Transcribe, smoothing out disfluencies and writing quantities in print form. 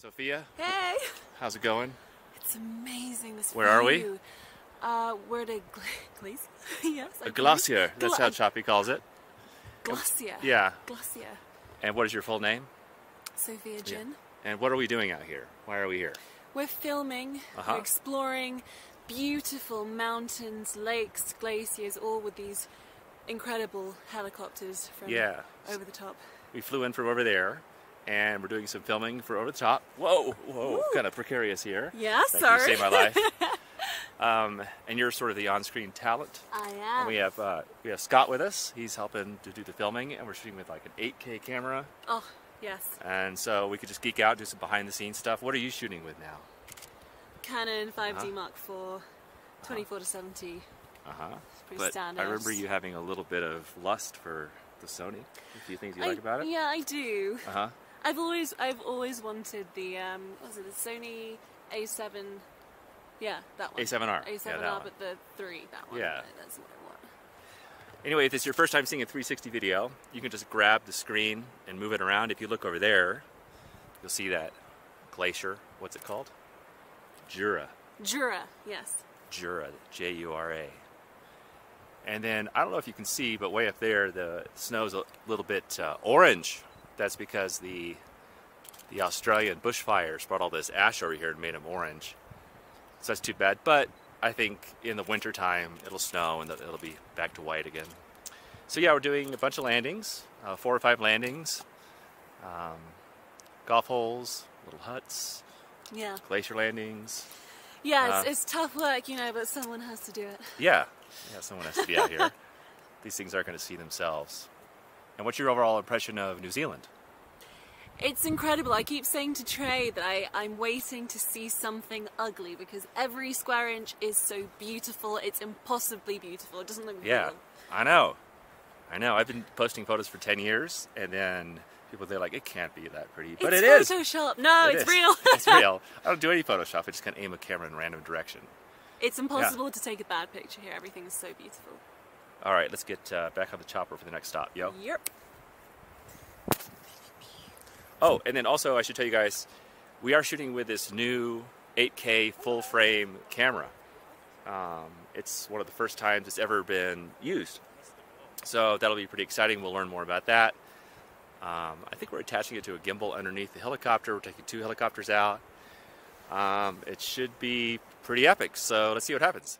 Sophia? Hey! How's it going? It's amazing this Where are we? We're at a glacier? Yes. A glacier. That's how Choppy calls it. Glacier? Yeah. Glacier. And what is your full name? Sophia Jin. Yeah. And what are we doing out here? Why are we here? We're filming, we're exploring beautiful mountains, lakes, glaciers, all with these incredible helicopters from Over the Top. We flew in from over there, and we're doing some filming for Over the Top. Whoa, whoa, kind of precarious here. Yeah, sorry. You saved my life. And you're sort of the on-screen talent. I am. And we have Scott with us. He's helping to do the filming, and we're shooting with like an 8K camera. Oh, yes. And so we could just geek out, do some behind-the-scenes stuff. What are you shooting with now? Canon 5D Mark IV, 24-70. It's pretty standard. I remember you having a little bit of lust for the Sony. A few things you like about it. Yeah, I do. I've always wanted the what was it, the Sony A7? Yeah, that one. A7R. A7R, yeah, but the 3, that one. Yeah, that's what I want. Anyway, if it's your first time seeing a 360 video, you can just grab the screen and move it around. If you look over there, you'll see that glacier. What's it called? Jura. Jura, yes. Jura, J-U-R-A. And then, I don't know if you can see, but way up there, the snow's a little bit orange. That's because the Australian bushfires brought all this ash over here and made them orange. So that's too bad, but I think in the winter time, it'll snow and it'll be back to white again. So yeah, we're doing a bunch of landings, 4 or 5 landings, golf holes, little huts, glacier landings. Yeah, it's tough work, you know, but someone has to do it. Yeah, yeah, someone has to be out here. These things aren't going to see themselves. And what's your overall impression of New Zealand? It's incredible. I keep saying to Trey that I'm waiting to see something ugly because every square inch is so beautiful. It's impossibly beautiful. It doesn't look real. I know. I know. I've been posting photos for 10 years and then people, they're like, it can't be that pretty. But it is. It's Photoshop. No, it's real. It's real. I don't do any Photoshop. I just kind of aim a camera in a random direction. It's impossible to take a bad picture here. Everything is so beautiful. All right, let's get back on the chopper for the next stop, yo. Yep. Oh, and then also I should tell you guys, we are shooting with this new 8K full-frame camera. It's one of the first times it's ever been used. So that'll be pretty exciting. We'll learn more about that. I think we're attaching it to a gimbal underneath the helicopter. We're taking 2 helicopters out. It should be pretty epic, so let's see what happens.